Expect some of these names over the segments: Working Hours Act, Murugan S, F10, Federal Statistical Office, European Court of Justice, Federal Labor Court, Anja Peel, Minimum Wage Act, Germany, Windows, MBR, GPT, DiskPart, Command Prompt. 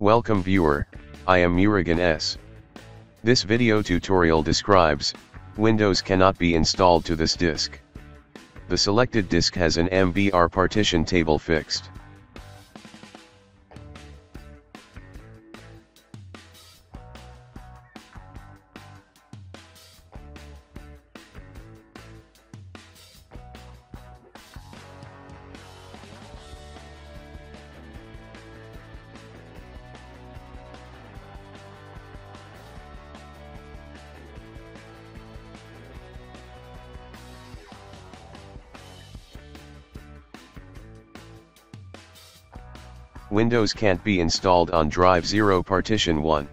Welcome viewer, I am Murugan S. This video tutorial describes, Windows cannot be installed to this disk. The selected disk has an MBR partition table fixed. Windows can't be installed on drive 0 partition 1.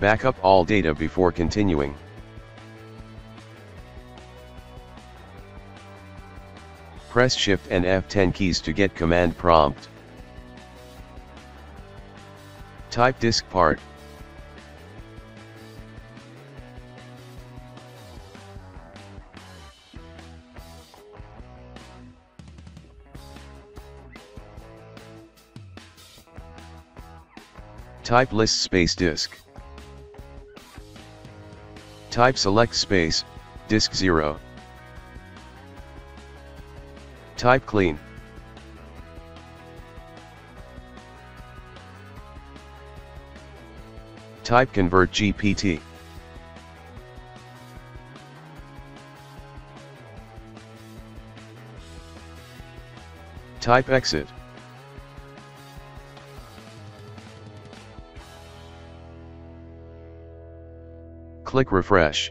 Back up all data before continuing. Press Shift and F10 keys to get command prompt. Type DiskPart. Type list space disk. Type select space, disk 0. Type clean. Type convert GPT. Type exit. Click refresh.